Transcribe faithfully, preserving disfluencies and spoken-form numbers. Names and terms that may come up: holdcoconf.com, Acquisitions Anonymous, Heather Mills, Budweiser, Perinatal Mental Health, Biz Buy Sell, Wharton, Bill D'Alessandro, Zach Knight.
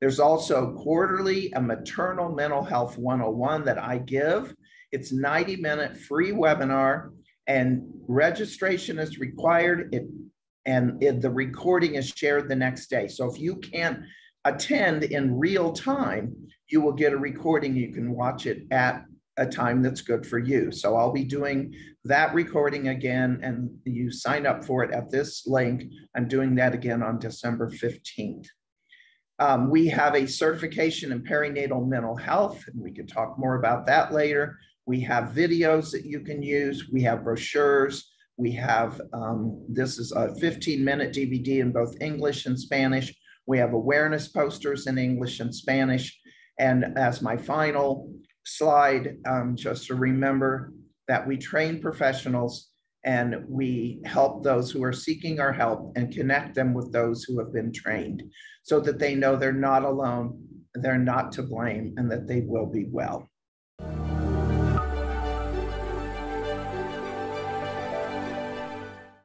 There's also quarterly a maternal mental health one oh one that I give. It's a ninety minute free webinar and registration is required. It, and it, the recording is shared the next day. So if you can't attend in real time, you will get a recording. You can watch it at a time that's good for you. So I'll be doing that recording again, and you sign up for it at this link. I'm doing that again on December fifteenth. Um, we have a certification in perinatal mental health, and we can talk more about that later. We have videos that you can use. We have brochures. We have, um, this is a fifteen minute D V D in both English and Spanish. We have awareness posters in English and Spanish. And as my final slide, um, just to remember that we train professionals and we help those who are seeking our help and connect them with those who have been trained so that they know they're not alone, they're not to blame, and that they will be well.